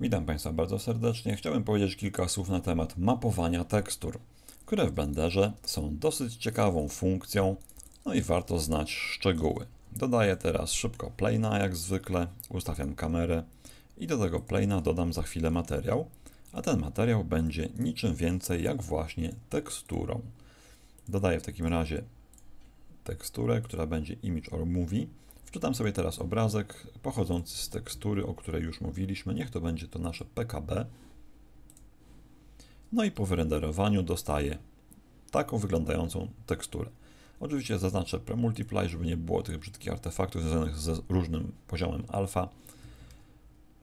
Witam Państwa bardzo serdecznie. Chciałbym powiedzieć kilka słów na temat mapowania tekstur, które w Blenderze są dosyć ciekawą funkcją, no i warto znać szczegóły. Dodaję teraz szybko plane'a jak zwykle, ustawiam kamerę i do tego plane'a dodam za chwilę materiał, a ten materiał będzie niczym więcej jak właśnie teksturą. Dodaję w takim razie teksturę, która będzie Image or Movie. Wczytam sobie teraz obrazek pochodzący z tekstury, o której już mówiliśmy. Niech to będzie to nasze PKB. No i po wyrenderowaniu dostaję taką wyglądającą teksturę. Oczywiście zaznaczę pre-multiply, żeby nie było tych brzydkich artefaktów związanych z różnym poziomem alfa.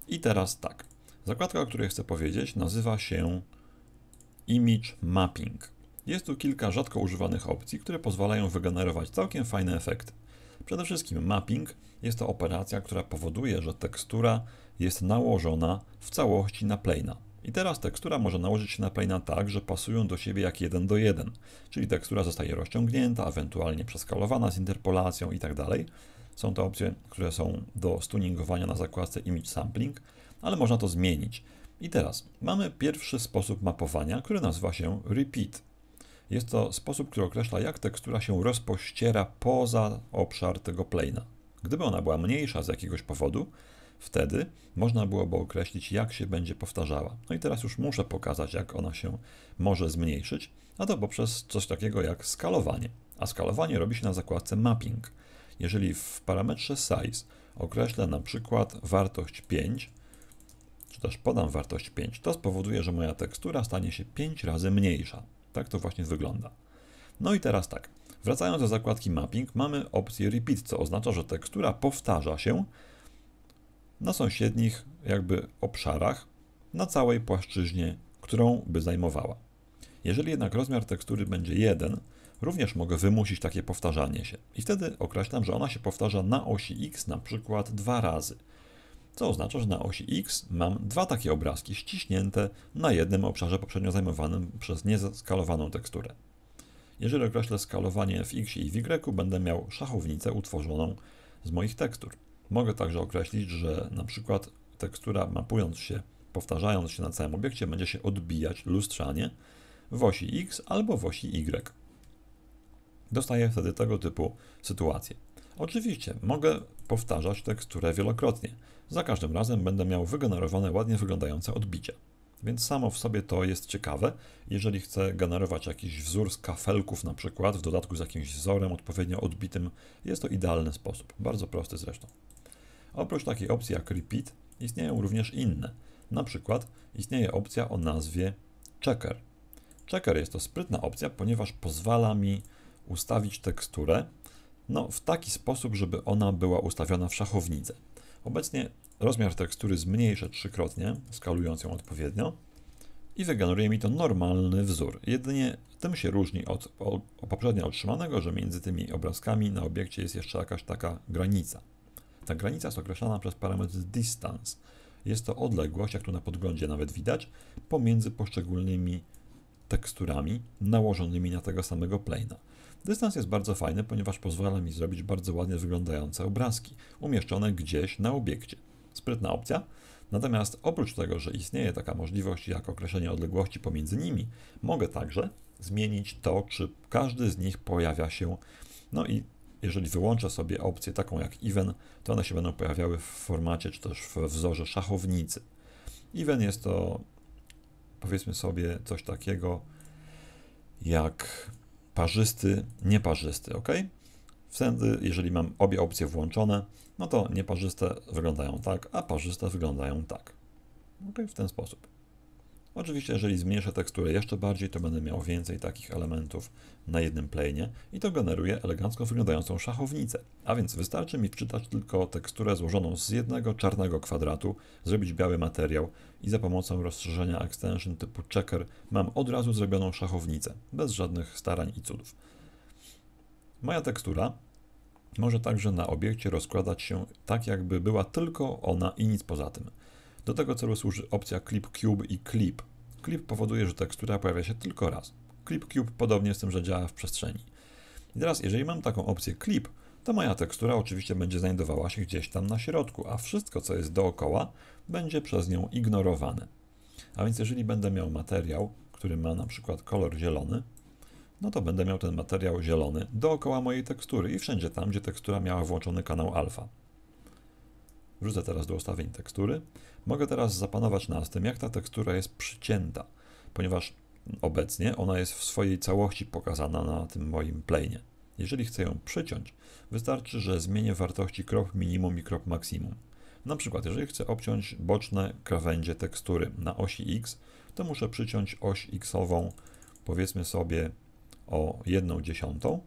I teraz tak. Zakładka, o której chcę powiedzieć, nazywa się Image Mapping. Jest tu kilka rzadko używanych opcji, które pozwalają wygenerować całkiem fajne efekty. Przede wszystkim mapping jest to operacja, która powoduje, że tekstura jest nałożona w całości na plane'a. I teraz tekstura może nałożyć się na plane'a tak, że pasują do siebie jak 1:1, czyli tekstura zostaje rozciągnięta, ewentualnie przeskalowana z interpolacją itd. Są to opcje, które są do stuningowania na zakładce Image Sampling, ale można to zmienić. I teraz mamy pierwszy sposób mapowania, który nazywa się Repeat. Jest to sposób, który określa, jak tekstura się rozpościera poza obszar tego plane'a. Gdyby ona była mniejsza z jakiegoś powodu, wtedy można byłoby określić, jak się będzie powtarzała. No i teraz już muszę pokazać, jak ona się może zmniejszyć, a to poprzez coś takiego jak skalowanie. A skalowanie robi się na zakładce Mapping. Jeżeli w parametrze Size określę na przykład wartość 5, czy też podam wartość 5, to spowoduje, że moja tekstura stanie się 5 razy mniejsza. Tak to właśnie wygląda. No i teraz tak, wracając do zakładki Mapping, mamy opcję Repeat, co oznacza, że tekstura powtarza się na sąsiednich jakby obszarach, na całej płaszczyźnie, którą by zajmowała. Jeżeli jednak rozmiar tekstury będzie 1, również mogę wymusić takie powtarzanie się. I wtedy określam, że ona się powtarza na osi X na przykład 2 razy. Co oznacza, że na osi X mam 2 takie obrazki ściśnięte na jednym obszarze poprzednio zajmowanym przez nieskalowaną teksturę. Jeżeli określę skalowanie w X i w Y, będę miał szachownicę utworzoną z moich tekstur. Mogę także określić, że na przykład tekstura mapując się, powtarzając się na całym obiekcie, będzie się odbijać lustrzanie w osi X albo w osi Y. Dostaję wtedy tego typu sytuację. Oczywiście mogę powtarzać teksturę wielokrotnie. Za każdym razem będę miał wygenerowane ładnie wyglądające odbicia. Więc samo w sobie to jest ciekawe. Jeżeli chcę generować jakiś wzór z kafelków na przykład, w dodatku z jakimś wzorem odpowiednio odbitym, jest to idealny sposób. Bardzo prosty zresztą. Oprócz takiej opcji jak Repeat istnieją również inne. Na przykład istnieje opcja o nazwie Checker. Checker jest to sprytna opcja, ponieważ pozwala mi ustawić teksturę w taki sposób, żeby ona była ustawiona w szachownicę. Obecnie rozmiar tekstury zmniejszę 3-krotnie, skalując ją odpowiednio i wygeneruje mi to normalny wzór. Jedynie tym się różni od poprzednio otrzymanego, że między tymi obrazkami na obiekcie jest jeszcze jakaś taka granica. Ta granica jest określana przez parametr distance. Jest to odległość, jak tu na podglądzie nawet widać, pomiędzy poszczególnymi teksturami nałożonymi na tego samego plane'a. Dystans jest bardzo fajny, ponieważ pozwala mi zrobić bardzo ładnie wyglądające obrazki, umieszczone gdzieś na obiekcie. Sprytna opcja. Natomiast oprócz tego, że istnieje taka możliwość jak określenie odległości pomiędzy nimi, mogę także zmienić to, czy każdy z nich pojawia się. No i jeżeli wyłączę sobie opcję taką jak Even, to one się będą pojawiały w formacie, czy też w wzorze szachownicy. Even jest to, powiedzmy sobie, coś takiego jak parzysty, nieparzysty, ok? Wtedy, jeżeli mam obie opcje włączone, no to nieparzyste wyglądają tak, a parzyste wyglądają tak. Ok, w ten sposób. Oczywiście, jeżeli zmniejszę teksturę jeszcze bardziej, to będę miał więcej takich elementów na jednym planie i to generuje elegancko wyglądającą szachownicę. A więc wystarczy mi wczytać tylko teksturę złożoną z jednego czarnego kwadratu, zrobić biały materiał i za pomocą rozszerzenia extension typu checker mam od razu zrobioną szachownicę, bez żadnych starań i cudów. Moja tekstura może także na obiekcie rozkładać się tak, jakby była tylko ona i nic poza tym. Do tego celu służy opcja Clip Cube i Clip. Clip powoduje, że tekstura pojawia się tylko raz. Clip Cube podobnie z tym, że działa w przestrzeni. I teraz, jeżeli mam taką opcję Clip, Ta moja tekstura oczywiście będzie znajdowała się gdzieś tam na środku, a wszystko, co jest dookoła, będzie przez nią ignorowane. A więc jeżeli będę miał materiał, który ma na przykład kolor zielony, no to będę miał ten materiał zielony dookoła mojej tekstury i wszędzie tam, gdzie tekstura miała włączony kanał alfa. Wrzucę teraz do ustawień tekstury. Mogę teraz zapanować nad tym, jak ta tekstura jest przycięta, ponieważ obecnie ona jest w swojej całości pokazana na tym moim planie. Jeżeli chcę ją przyciąć, wystarczy, że zmienię wartości crop minimum i crop maximum. Na przykład, jeżeli chcę obciąć boczne krawędzie tekstury na osi X, to muszę przyciąć oś X-ową, powiedzmy sobie o 1/10.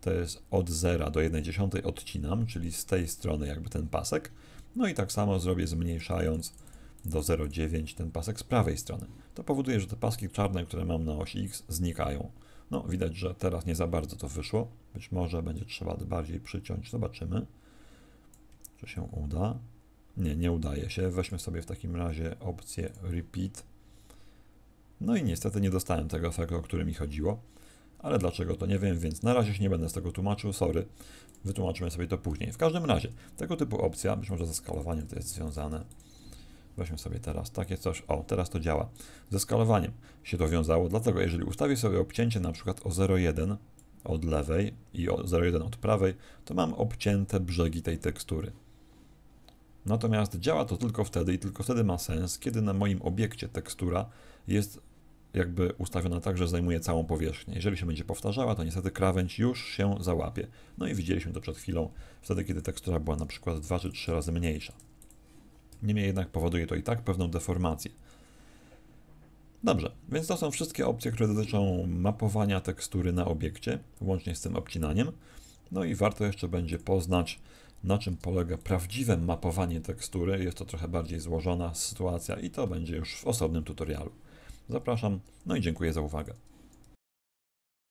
To jest od 0 do 1/10 odcinam, czyli z tej strony jakby ten pasek. No i tak samo zrobię, zmniejszając do 0,9 ten pasek z prawej strony. To powoduje, że te paski czarne, które mam na osi X, znikają. No, widać, że teraz nie za bardzo to wyszło. Być może będzie trzeba bardziej przyciąć. Zobaczymy, czy się uda. Nie, nie udaje się. Weźmy sobie w takim razie opcję Repeat. No i niestety nie dostałem tego efektu, o który mi chodziło. Ale dlaczego, to nie wiem, więc na razie się nie będę z tego tłumaczył, sorry. Wytłumaczymy sobie to później. W każdym razie, tego typu opcja, być może ze skalowaniem to jest związane. Weźmy sobie teraz takie coś, o, teraz to działa. Ze skalowaniem się to wiązało, dlatego jeżeli ustawię sobie obcięcie na przykład o 0,1 od lewej i o 0,1 od prawej, to mam obcięte brzegi tej tekstury. Natomiast działa to tylko wtedy i tylko wtedy ma sens, kiedy na moim obiekcie tekstura jest jakby ustawiona tak, że zajmuje całą powierzchnię. Jeżeli się będzie powtarzała, to niestety krawędź już się załapie. No i widzieliśmy to przed chwilą, wtedy kiedy tekstura była na przykład 2 czy 3 razy mniejsza. Niemniej jednak powoduje to i tak pewną deformację. Dobrze, więc to są wszystkie opcje, które dotyczą mapowania tekstury na obiekcie, łącznie z tym obcinaniem. No i warto jeszcze będzie poznać, na czym polega prawdziwe mapowanie tekstury. Jest to trochę bardziej złożona sytuacja i to będzie już w osobnym tutorialu. Zapraszam, no i dziękuję za uwagę.